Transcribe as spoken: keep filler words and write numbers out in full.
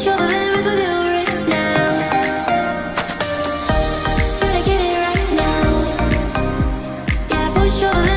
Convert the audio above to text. Push over the